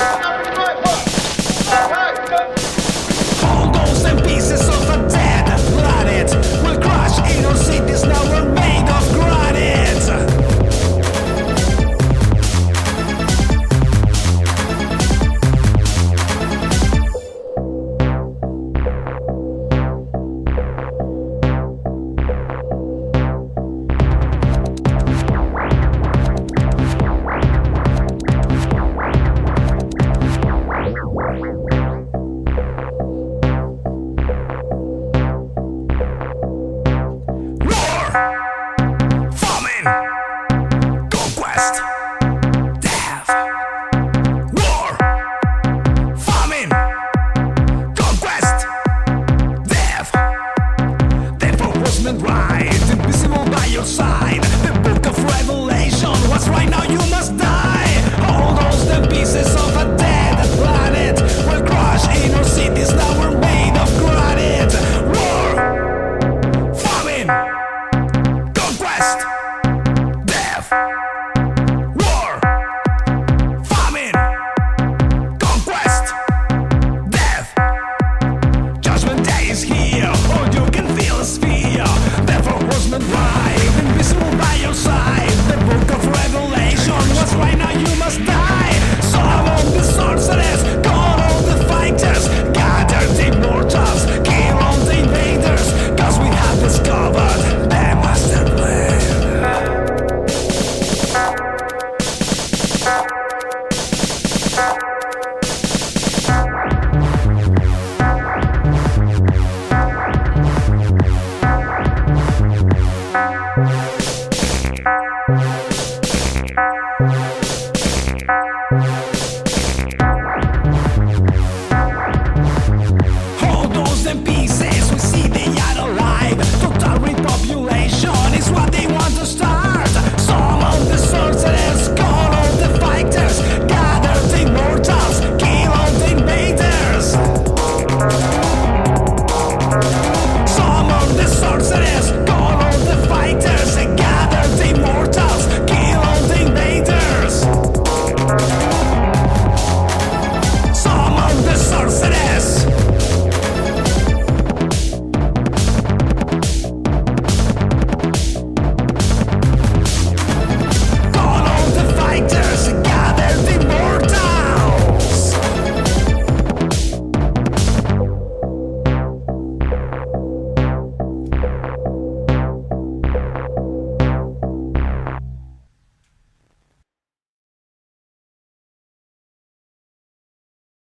All those and pieces of a dead planet will crush inner cities. Now we're made of granite.